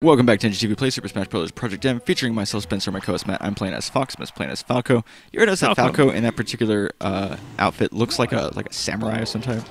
Welcome back to NGTV Play, Super Smash Bros. Project M, featuring myself, Spencer, my co-host Matt. I'm playing as Fox, Matt's playing as Falco. You notice that Falco in that particular outfit looks like a samurai of some type.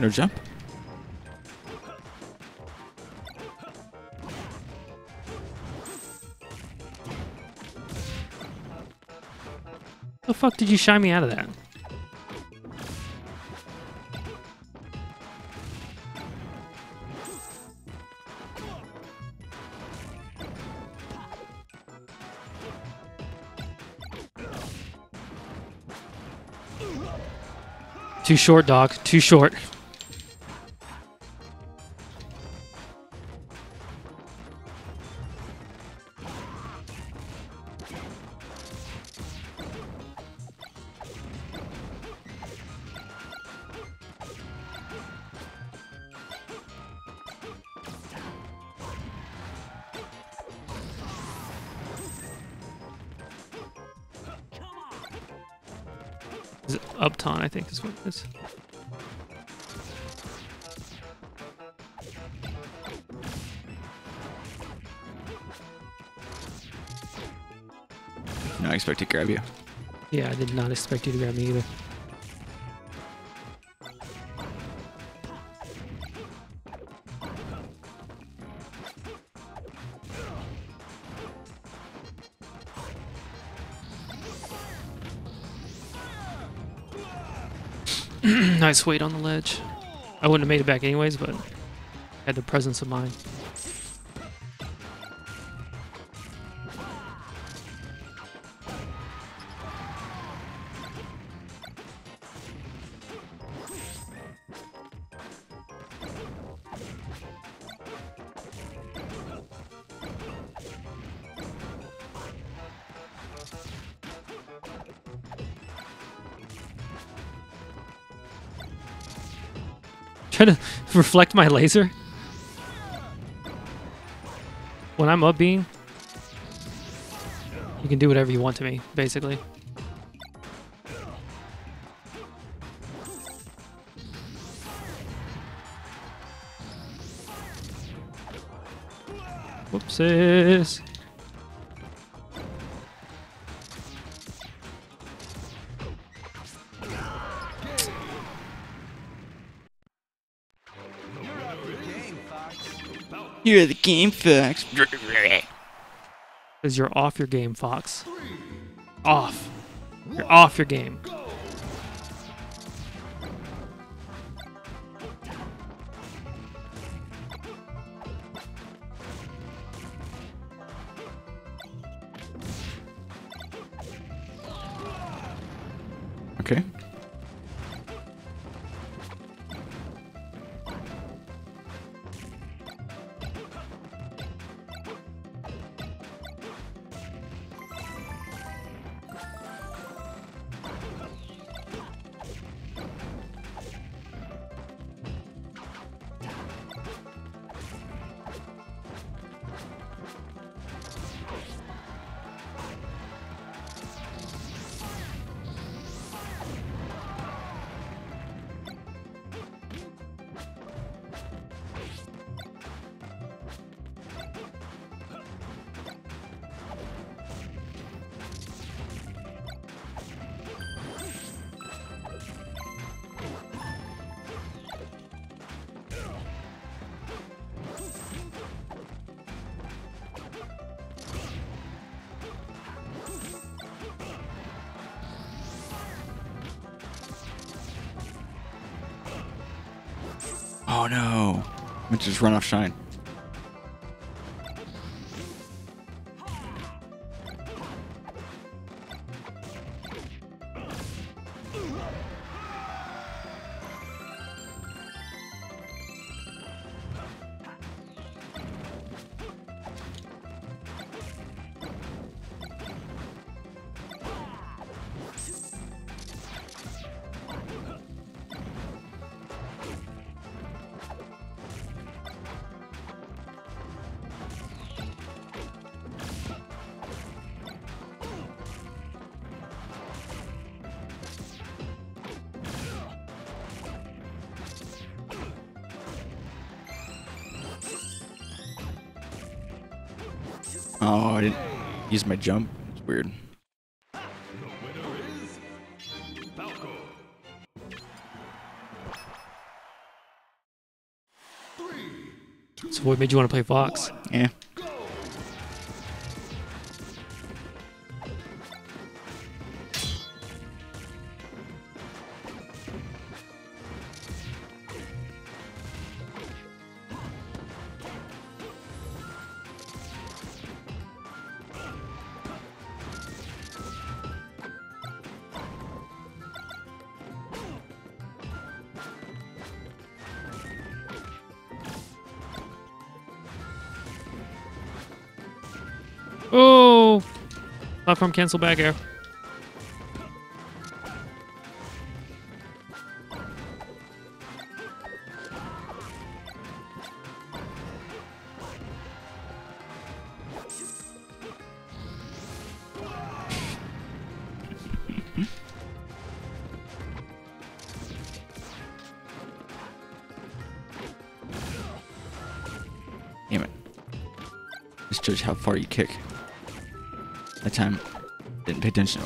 No jump. The fuck did you shy me out of that? Too short, dog. Too short. Is it Upton, I think is what it is. No, I expect to grab you. Yeah, I did not expect you to grab me either. Nice weight on the ledge. I wouldn't have made it back anyways, but I had the presence of mind. Try to reflect my laser when I'm up being. You can do whatever you want to me, basically. Whoopsies. You're the game, Fox. Because you're off your game, Fox. Off. You're off your game. Okay. Oh no, I'm gonna just run off shine. Oh, I didn't use my jump. It's weird. The winner is Falco. 3, 2, so what made you want to play Fox? 1, yeah. Go. Oh, platform cancel back air. Damn it. Just judge how far you kick. That time, didn't pay attention.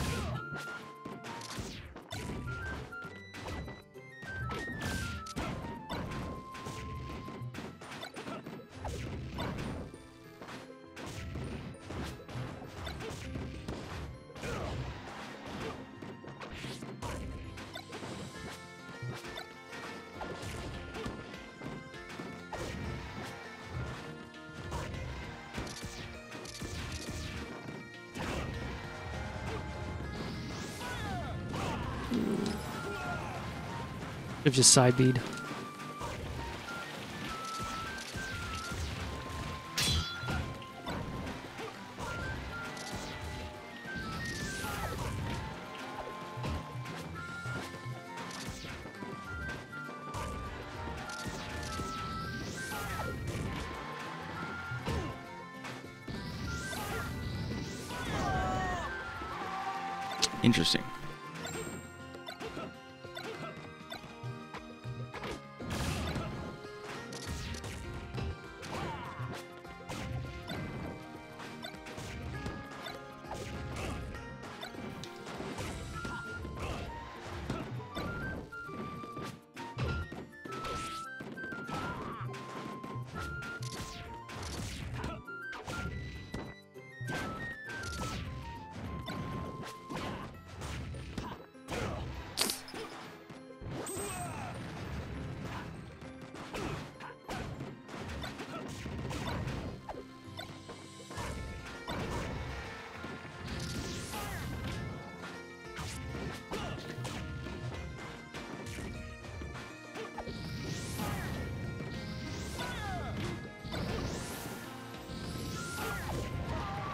Just side bead. Interesting.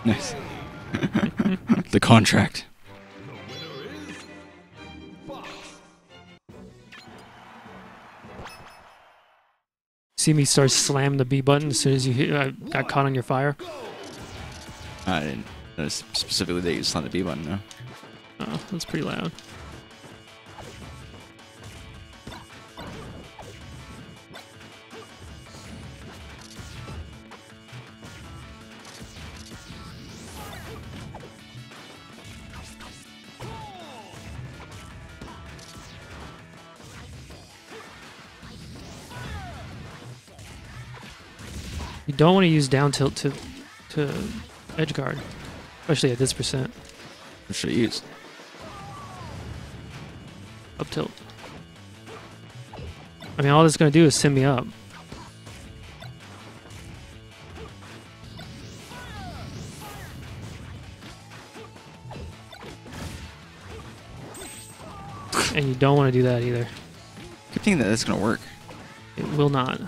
Nice. The contract. See me start slamming the B button as soon as you hit, got caught on your fire. I didn't notice specifically that you slammed the B button, no. Oh, that's pretty loud. You don't want to use down tilt to edge guard, especially at this percent. What should I use? Up tilt. I mean, all this is going to do is send me up. And you don't want to do that either. Good thing that that's going to work. It will not.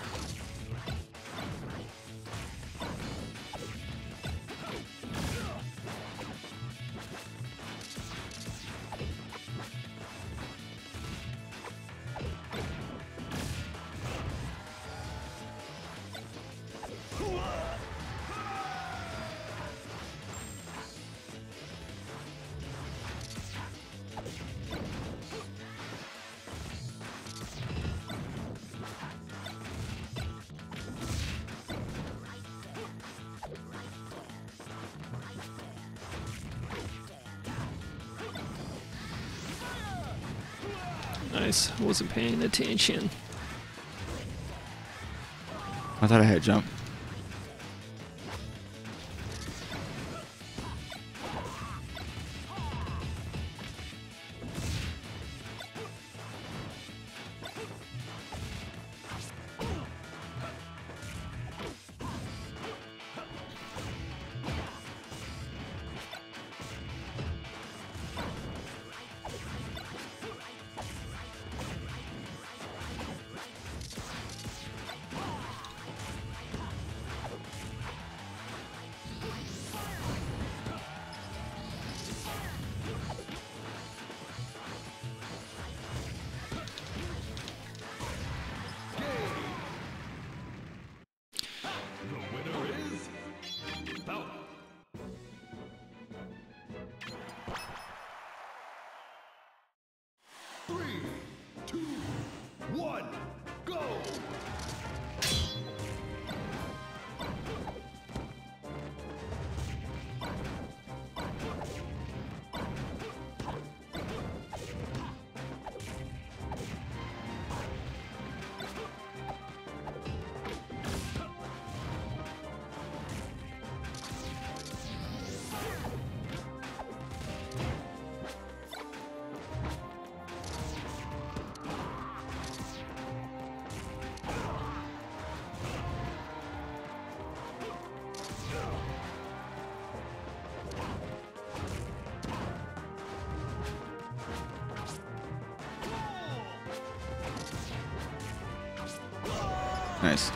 Nice. I wasn't paying attention. I thought I had jump. Nice.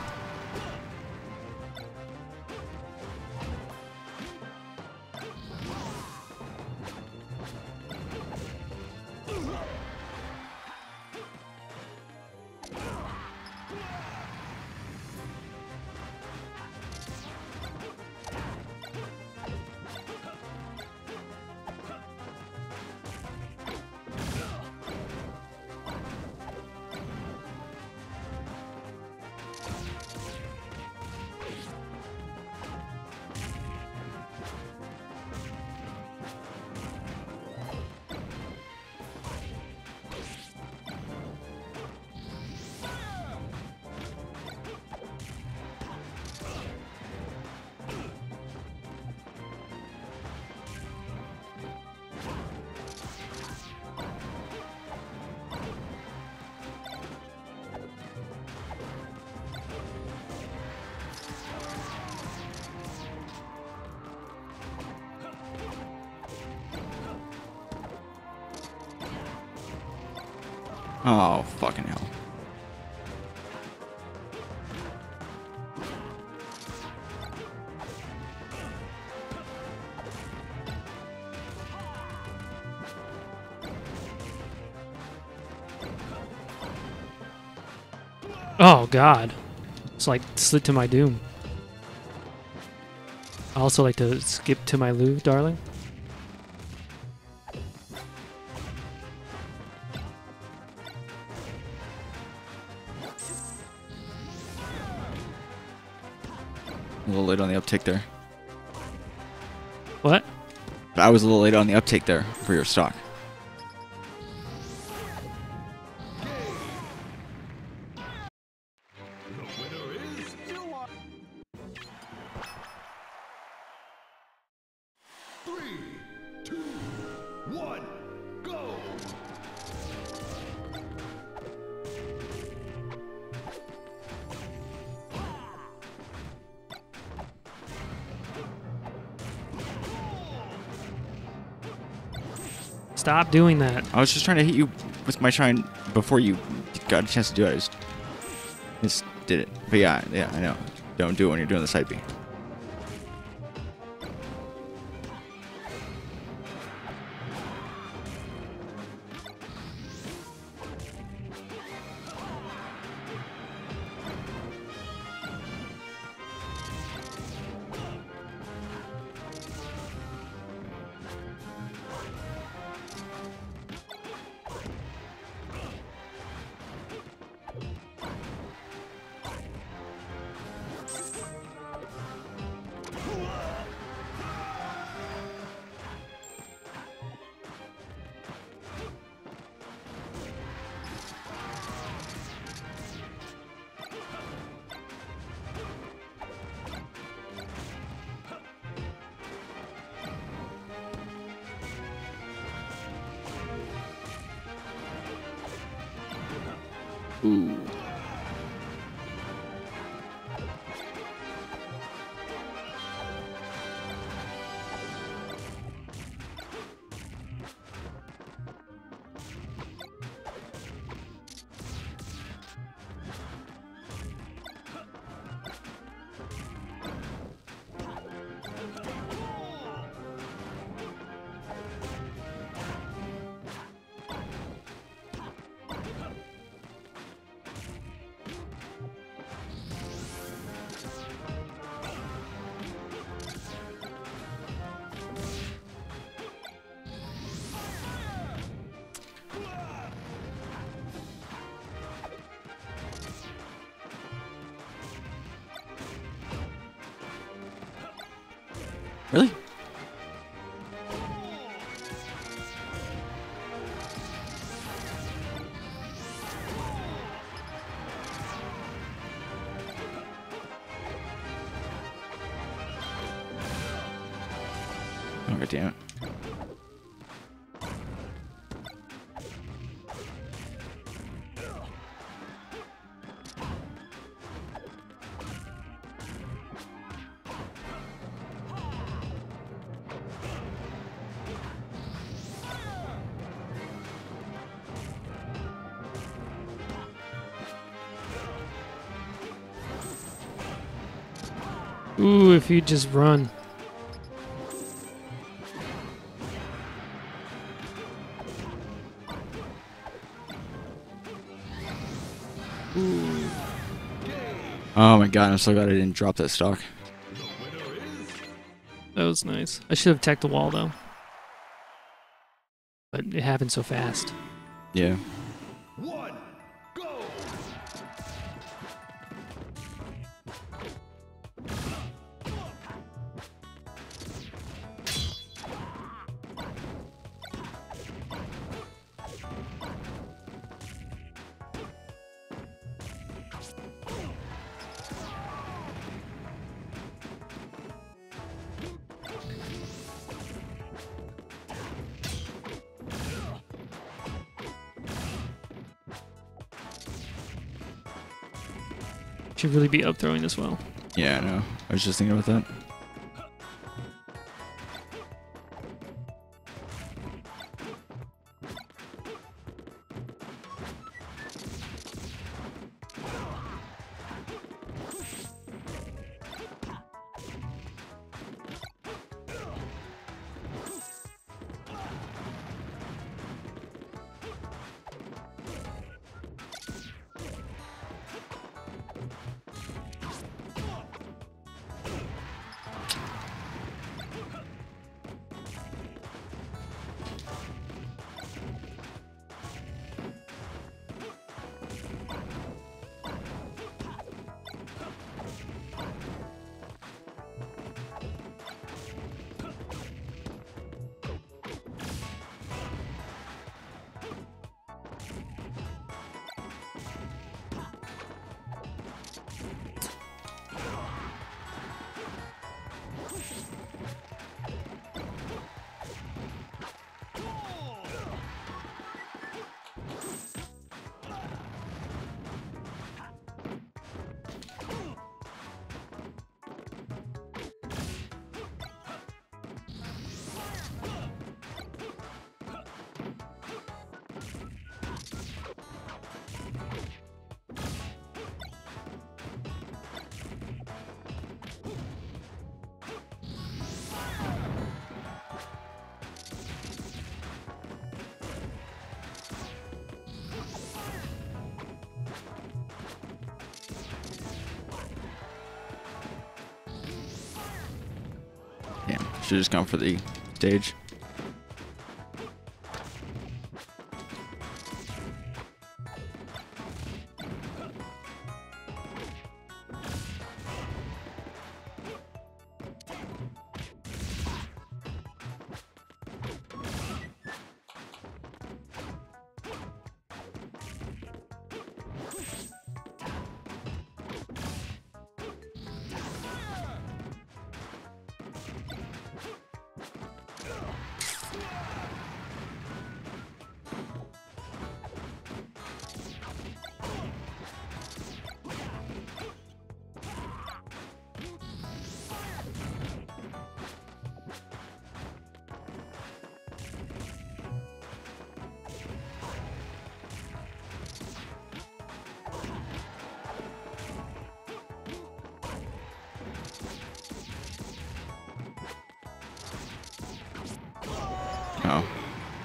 Oh, fucking hell. Oh, God. It's like slid to my doom. I also like to skip to my loo, darling. A little late on the uptake there. What? I was a little late on the uptake there for your stock. Stop doing that. I was just trying to hit you with my shine before you got a chance to do it. I just did it. But yeah, I know. Don't do it when you're doing the side B. Ooh. Really? Oh, damn it. Ooh, if you just run. Ooh. Oh my god, I'm so glad I didn't drop that stock. That was nice. I should have teched the wall though. But it happened so fast. Yeah. Should really be up throwing as well. Yeah, I know. I was just thinking about that. Should have just gone for the stage.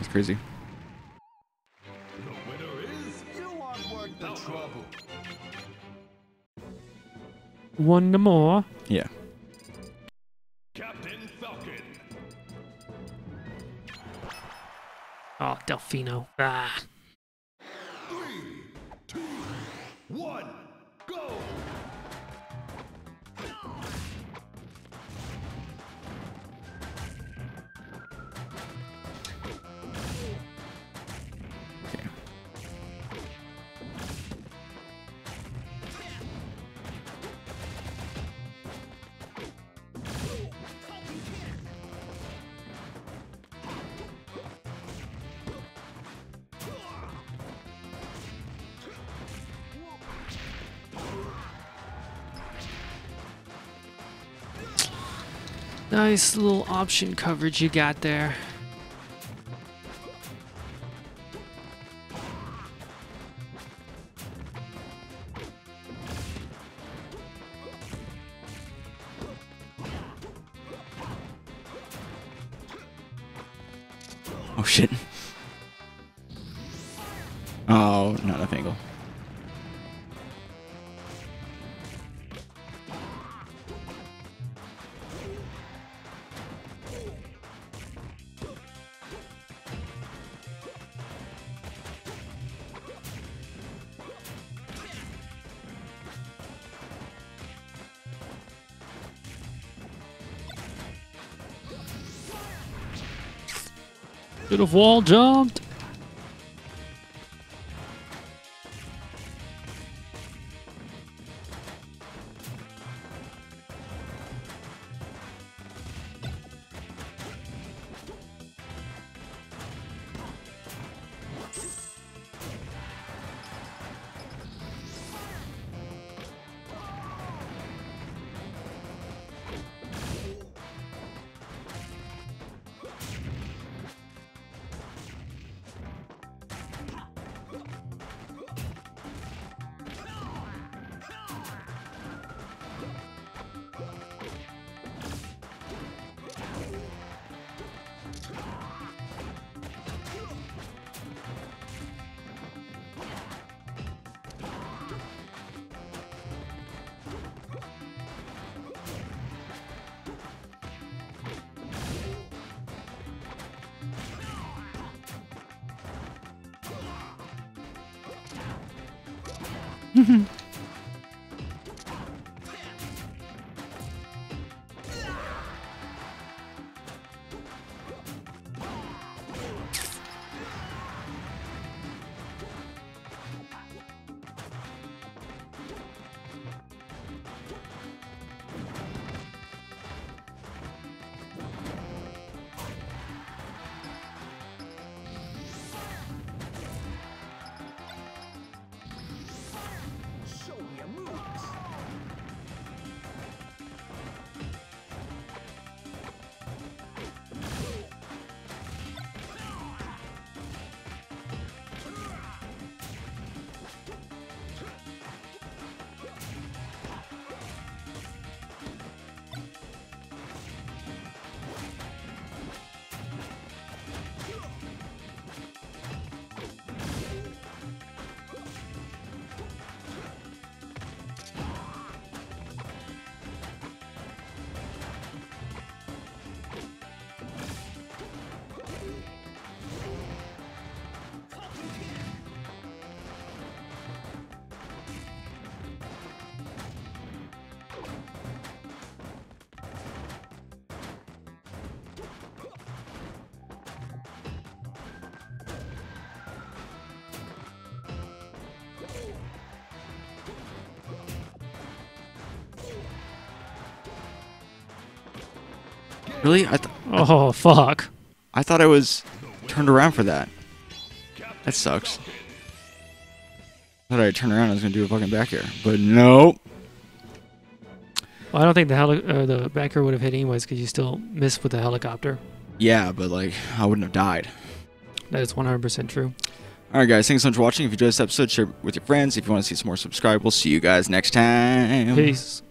It's crazy. The winner is, you aren't worth the trouble. One more. Yeah. Captain Falcon. Oh, Delfino. Ah. 3, 2, 1, go. Nice little option coverage you got there. Oh shit. Oh, not enough angle. Bit of wall jumped. Really? Oh, fuck. I thought I was turned around for that. That sucks. I thought I'd turn around and I was going to do a fucking back air, but no. Well, I don't think the back air would have hit anyways because you still missed with the helicopter. Yeah, but like, I wouldn't have died. That is 100% true. Alright guys, thanks so much for watching. If you enjoyed this episode, share it with your friends. If you want to see some more, subscribe. We'll see you guys next time. Peace.